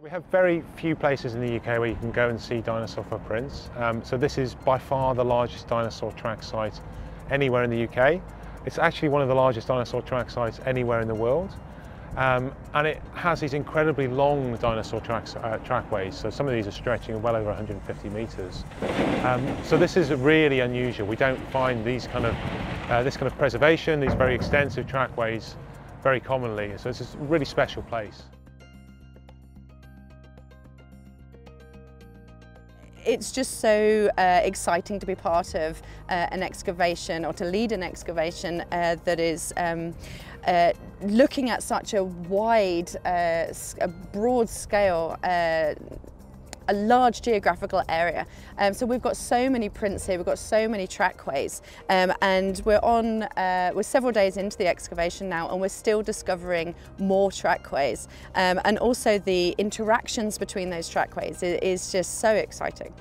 We have very few places in the UK where you can go and see dinosaur footprints. So this is by far the largest dinosaur track site anywhere in the UK. It's actually one of the largest dinosaur track sites anywhere in the world. And it has these incredibly long dinosaur trackways. So some of these are stretching well over 150 metres. So this is really unusual. We don't find these kind of, this kind of preservation, these very extensive trackways very commonly. So it's a really special place. It's just so exciting to be part of an excavation or to lead an excavation that is looking at such a wide, broad scale, a large geographical area. So we've got so many prints here, we've got so many trackways, and we're several days into the excavation now and we're still discovering more trackways. And also the interactions between those trackways is just so exciting.